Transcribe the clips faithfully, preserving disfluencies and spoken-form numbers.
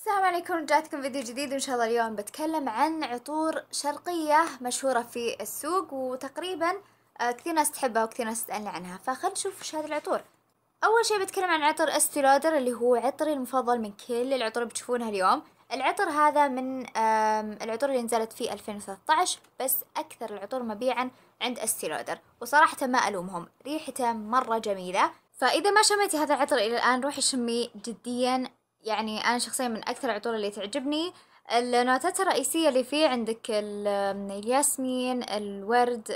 السلام عليكم، رجعتكم فيديو جديد. وان شاء الله اليوم بتكلم عن عطور شرقية مشهورة في السوق وتقريبا كثير ناس تحبها وكثير ناس تسألني عنها، فخلنا نشوف وش هذه العطور. اول شيء بتكلم عن عطر استي لودر اللي هو عطري المفضل من كل العطور اللي بتشوفونها اليوم. العطر هذا من العطور اللي نزلت في ألفين وثلاثة عشر، بس اكثر العطور مبيعا عند استي لودر، وصراحة ما الومهم، ريحته مرة جميلة. فاذا ما شميتي هذا العطر الى الان روحي شميه جديا، يعني انا شخصيا من اكثر العطور اللي تعجبني. النوتات الرئيسيه اللي فيه عندك الياسمين، الورد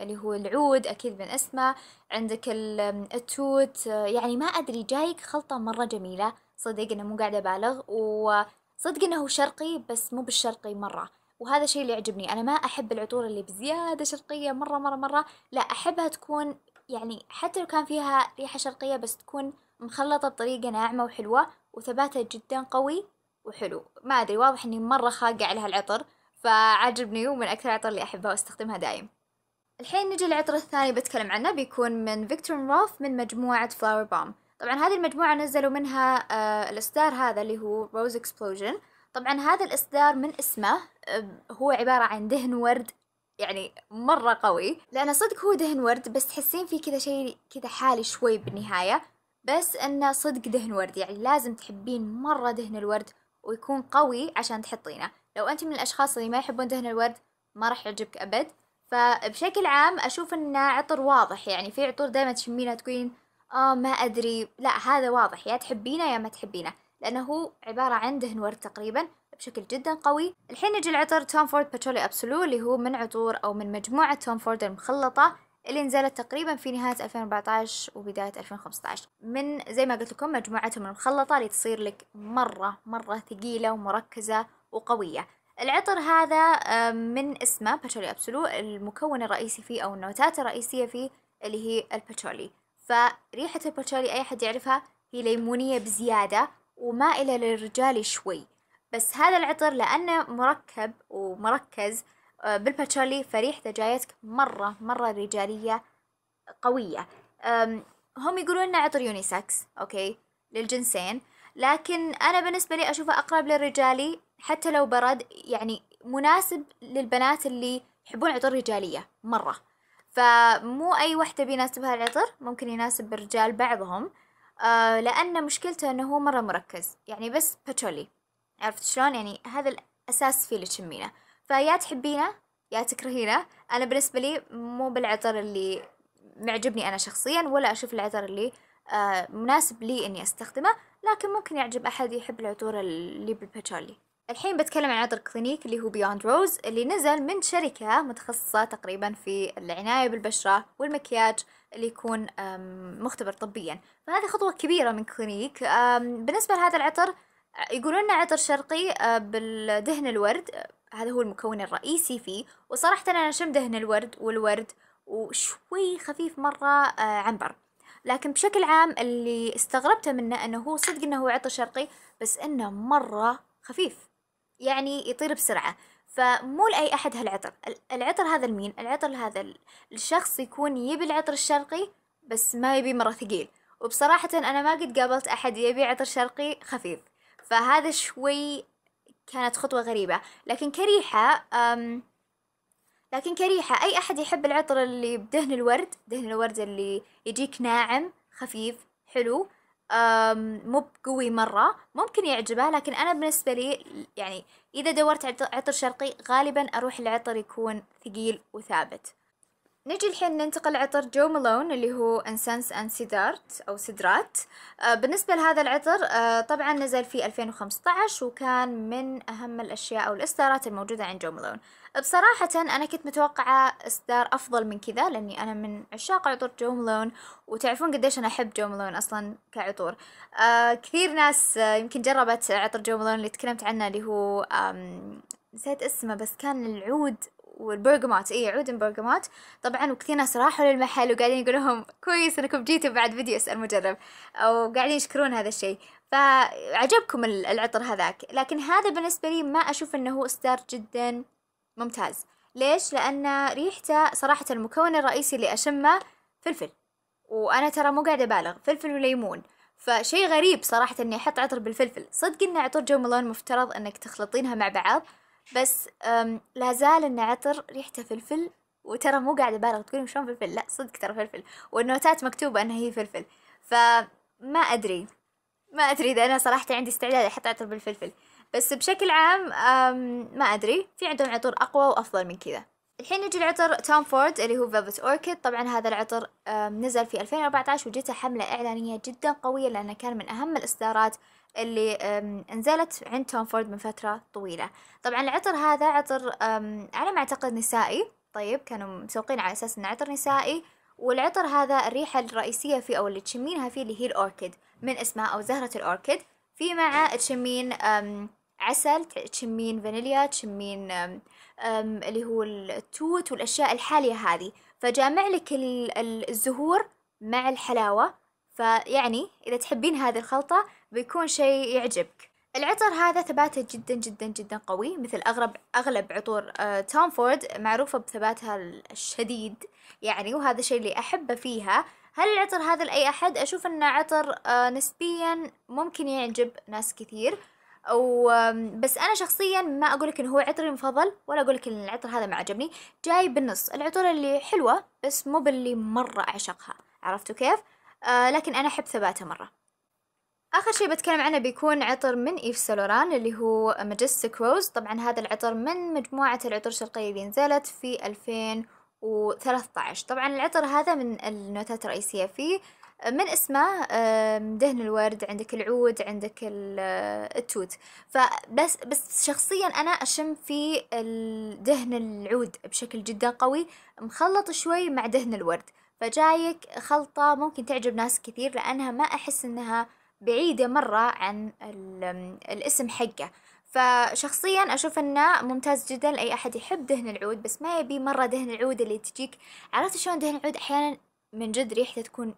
اللي هو العود اكيد من اسمه، عندك التوت، يعني ما ادري جايك خلطه مره جميله، صدق انه مو قاعده ابالغ، وصدق انه شرقي بس مو بالشرقي مره، وهذا الشيء اللي يعجبني. انا ما احب العطور اللي بزياده شرقيه مره مره مره، لا احبها تكون يعني حتى لو كان فيها ريحه شرقيه بس تكون مخلطة بطريقة ناعمة وحلوة، وثباتها جدا قوي وحلو. ما أدري، واضح أني مرة خاقة على هالعطر، فعجبني ومن أكثر العطر اللي أحبها واستخدمها دايم. الحين نجي للعطر الثاني بتكلم عنه، بيكون من فيكتور رولف من مجموعة فلاور بوم. طبعا هذه المجموعة نزلوا منها آه الإصدار هذا اللي هو روز إكسبلوجن. طبعا هذا الإصدار من اسمه آه هو عبارة عن دهن ورد، يعني مرة قوي، لأنه صدق هو دهن ورد بس تحسين فيه كذا شيء كذا حالي شوي بالنهاية، بس انه صدق دهن ورد، يعني لازم تحبين مرة دهن الورد ويكون قوي عشان تحطينه. لو انت من الاشخاص اللي ما يحبون دهن الورد ما راح يعجبك ابد. فبشكل عام اشوف انه عطر واضح، يعني في عطور دائما تشمينها تقولين اه ما ادري، لا هذا واضح يا تحبينه يا ما تحبينه، لانه هو عبارة عن دهن ورد تقريبا بشكل جدا قوي. الحين نجي لعطر توم فورد باتشولي أبسولو اللي هو من عطور او من مجموعة توم فورد المخلطة اللي نزلت تقريبا في نهاية ألفين وأربعة عشر وبداية ألفين وخمسة عشر، من زي ما قلت لكم مجموعتهم المخلطة اللي تصير لك مرة مرة ثقيلة ومركزة وقوية. العطر هذا من اسمه باتشولي أبسولو، المكون الرئيسي فيه أو النوتات الرئيسية فيه اللي هي الباتشولي. فريحة الباتشولي أي حد يعرفها، هي ليمونية بزيادة ومائلة للرجال شوي، بس هذا العطر لأنه مركب ومركز بالباتشولي فريحته جايتك مرة مرة رجالية قوية. هم يقولون انه عطر يونيسكس، اوكي للجنسين، لكن انا بالنسبة لي اشوفه اقرب للرجالي حتى لو برد، يعني مناسب للبنات اللي يحبون عطور رجالية مرة، فمو اي وحدة بيناسبها العطر، ممكن يناسب الرجال بعضهم. أه لان مشكلته انه هو مرة مركز، يعني بس باتشولي، عرفت شلون؟ يعني هذا الاساس فيه اللي تشمينه، فيا تحبينه يا تكرهينه. انا بالنسبه لي مو بالعطر اللي معجبني انا شخصيا، ولا اشوف العطر اللي آه مناسب لي اني استخدمه، لكن ممكن يعجب احد يحب العطور اللي بالباتشولي. الحين بتكلم عن عطر كلينيك اللي هو بيوند روز، اللي نزل من شركه متخصصه تقريبا في العنايه بالبشره والمكياج اللي يكون مختبر طبيا، فهذه خطوه كبيره من كلينيك. بالنسبه لهذا العطر يقولون انه عطر شرقي بالدهن الورد، هذا هو المكون الرئيسي فيه، وصراحة أنا شم دهن الورد والورد وشوي خفيف مرة عنبر، لكن بشكل عام اللي استغربته منه أنه هو صدق أنه هو عطر شرقي بس أنه مرة خفيف، يعني يطير بسرعة، فمو لأي أحد هالعطر. العطر هذا لمين؟ العطر هذا الشخص يكون يبي العطر الشرقي بس ما يبي مرة ثقيل، وبصراحة أنا ما قد قابلت أحد يبي عطر شرقي خفيف، فهذا شوي كانت خطوة غريبة. لكن كريحة أم لكن كريحة أي أحد يحب العطر اللي بدهن الورد، دهن الورد اللي يجيك ناعم خفيف حلو، مو بقوي مرة، ممكن يعجبه. لكن أنا بالنسبة لي يعني إذا دورت عطر شرقي غالبا أروح العطر يكون ثقيل وثابت. نجي الحين ننتقل لعطر جو مالون اللي هو انسنس اند سيدارت او سدرات. بالنسبة لهذا العطر طبعا نزل في ألفين وخمسة عشر، وكان من اهم الاشياء او الاصدارات الموجودة عند جو مالون. بصراحة انا كنت متوقعة اصدار افضل من كذا، لاني انا من عشاق عطور جو مالون، وتعرفون قديش انا احب جو مالون اصلا كعطور. كثير ناس يمكن جربت عطر جو مالون اللي تكلمت عنه اللي هو نسيت اسمه، بس كان العود والبرغمات، اي عود برغمات طبعا، وكثير ناس راحوا للمحل وقاعدين يقول لهم كويس انكم جيتوا بعد فيديو اسال مجرب، او قاعدين يشكرون هذا الشيء، فعجبكم العطر هذاك. لكن هذا بالنسبه لي ما اشوف انه هو اصدار جدا ممتاز. ليش؟ لان ريحته صراحه المكون الرئيسي اللي اشمه فلفل، وانا ترى مو قاعده ابالغ، فلفل وليمون، فشي غريب صراحة اني احط عطر بالفلفل. صدق ان عطور جو مالون مفترض انك تخلطينها مع بعض، بس لازال ان عطر ريحته فلفل، وترى مو قاعدة بالغ. تقولين شلون فلفل؟ لا صدق ترى فلفل، والنوتات مكتوبة انها هي فلفل. فما ادري ما ادري اذا انا صراحة عندي استعداد احط عطر بالفلفل، بس بشكل عام ما ادري، في عندهم عطور اقوى وافضل من كذا. الحين نجي لعطر توم فورد اللي هو Velvet Orchid. طبعا هذا العطر نزل في ألفين وأربعة عشر وجته حملة إعلانية جدا قوية، لأنه كان من أهم الإصدارات اللي انزلت عند توم فورد من فترة طويلة. طبعا العطر هذا عطر على ما أعتقد نسائي، طيب كانوا مسوقين على أساس إنه عطر نسائي. والعطر هذا الريحة الرئيسية فيه أو اللي تشمينها فيه اللي هي الأوركيد من اسمها أو زهرة الأوركيد، في مع تشمين عسل، تشمين فانيليا، تشمين اللي هو التوت والأشياء الحالية هذه، فجامع لك الزهور مع الحلاوة. فيعني إذا تحبين هذه الخلطة بيكون شيء يعجبك. العطر هذا ثباته جدا جدا جدا قوي، مثل أغلب أغلب عطور توم فورد معروفة بثباتها الشديد يعني، وهذا الشيء اللي أحبه فيها. هل العطر هذا لأي أحد؟ أشوف أنه عطر نسبيا ممكن يعجب ناس كثير، أو بس أنا شخصيا ما أقولك إنه هو عطري المفضل، ولا أقولك إن العطر هذا ما عجبني، جاي بالنص. العطور اللي حلوة بس مو باللي مرة أعشقها، عرفتوا كيف؟ آه لكن أنا أحب ثباتها مرة. آخر شيء بتكلم عنه بيكون عطر من إيف سان لوران اللي هو ماجستيك روز. طبعا هذا العطر من مجموعة العطور الشرقية اللي نزلت في ألفين وثلاثة عشر. طبعا العطر هذا من النوتات الرئيسية فيه من اسمه دهن الورد، عندك العود، عندك التوت. فبس بس شخصيا انا اشم في دهن العود بشكل جدا قوي، مخلط شوي مع دهن الورد، فجايك خلطة ممكن تعجب ناس كثير، لانها ما احس انها بعيدة مرة عن الاسم حقه. فشخصيا اشوف انه ممتاز جدا لاي احد يحب دهن العود، بس ما يبي مرة دهن العود اللي تجيك، عرفت شلون؟ دهن العود احيانا من جد ريحته تكون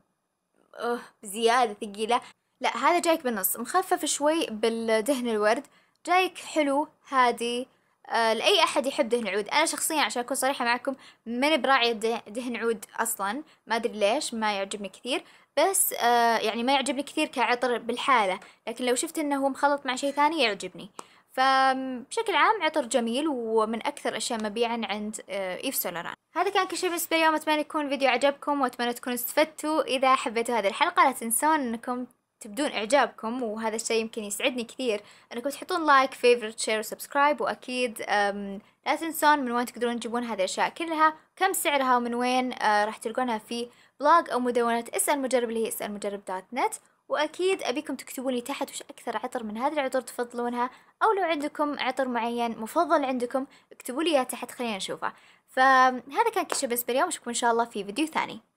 أوه بزيادة ثقيلة، لا هذا جايك بالنص، مخفف شوي بالدهن الورد، جايك حلو هادي آه لأي أحد يحب دهن عود. أنا شخصيا عشان أكون صريحة معكم ماني براعي دهن عود أصلا، ما أدري ليش ما يعجبني كثير، بس آه يعني ما يعجبني كثير كعطر بالحالة، لكن لو شفت إنه هو مخلط مع شيء ثاني يعجبني. فبشكل عام عطر جميل ومن أكثر الأشياء مبيعا عند إيف سان لوران. هذا كان كل شيء بالنسبة اليوم، أتمنى يكون الفيديو عجبكم وأتمنى تكونوا استفدتوا. إذا حبيتوا هذه الحلقة لا تنسون أنكم تبدون إعجابكم، وهذا الشيء يمكن يسعدني كثير أنكم تحطون لايك، فيفورت، شير وسبسكرايب، وأكيد لا تنسون من وين تقدرون تجيبون هذه الأشياء كلها، كم سعرها ومن وين، راح تلقونها في بلوج أو مدونة اسأل مجرب اللي هي اسأل مجرب دوت نت. وأكيد أبيكم تكتبوا لي تحت وش أكثر عطر من هذه العطور تفضلونها، أو لو عندكم عطر معين مفضل عندكم اكتبوا لي تحت خلينا نشوفه. فهذا كان كل شيء بالنسبة اليوم، أشوفكم إن شاء الله في فيديو ثاني.